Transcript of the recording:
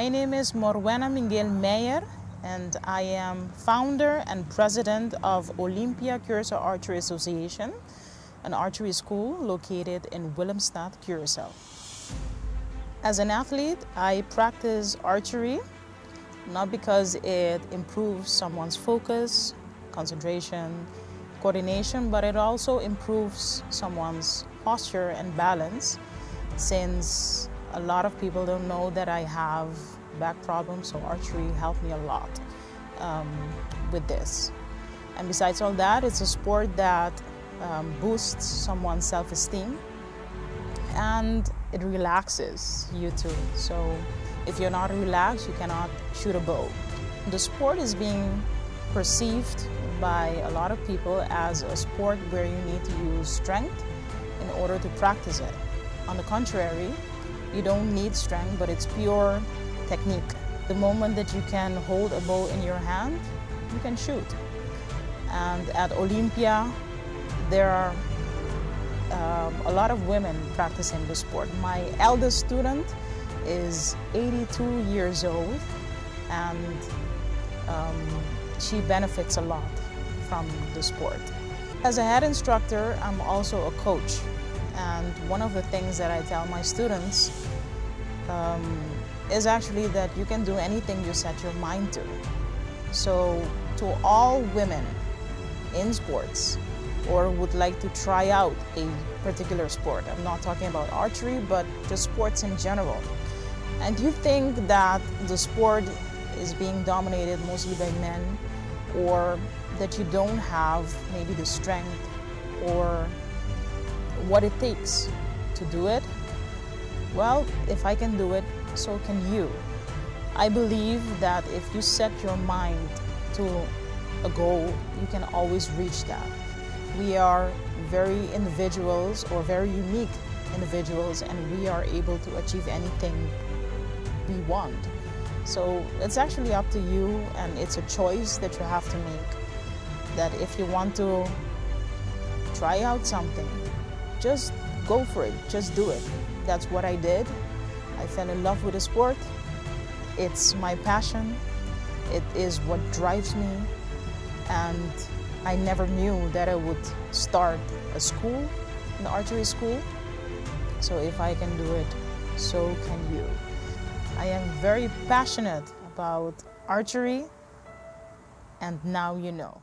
My name is Morwenna Minguel-Meijer, and I am founder and president of Olympia Curaçao Archery Association, an archery school located in Willemstad, Curaçao. As an athlete, I practice archery not because it improves someone's focus, concentration, coordination, but it also improves someone's posture and balance, since a lot of people don't know that I have back problems, so archery helped me a lot with this. And besides all that, it's a sport that boosts someone's self-esteem, and it relaxes you too. So if you're not relaxed, you cannot shoot a bow. The sport is being perceived by a lot of people as a sport where you need to use strength in order to practice it. On the contrary, you don't need strength, but it's pure technique. The moment that you can hold a bow in your hand, you can shoot. And at Olympia, there are a lot of women practicing the sport. My eldest student is 82 years old, and she benefits a lot from the sport. As a head instructor, I'm also a coach. And one of the things that I tell my students is actually that you can do anything you set your mind to. So to all women in sports, or would like to try out a particular sport, I'm not talking about archery, but just sports in general, and you think that the sport is being dominated mostly by men, or that you don't have maybe the strength or what it takes to do it, well, if I can do it, so can you. I believe that if you set your mind to a goal, you can always reach that. We are very unique individuals, and we are able to achieve anything we want. So it's actually up to you, and it's a choice that you have to make, that if you want to try out something, just go for it, just do it. That's what I did. I fell in love with the sport. It's my passion. It is what drives me. And I never knew that I would start a school, an archery school. So if I can do it, so can you. I am very passionate about archery, and now you know.